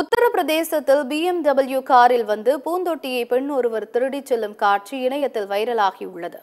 உத்தரப்பிரதேசத்தில் BMW காரில் வந்து பூந்தொட்டியை பெண் ஒருவர் திருடிச் செல்லும் காட்சி இணையத்தில் வைரலாகியுள்ளது.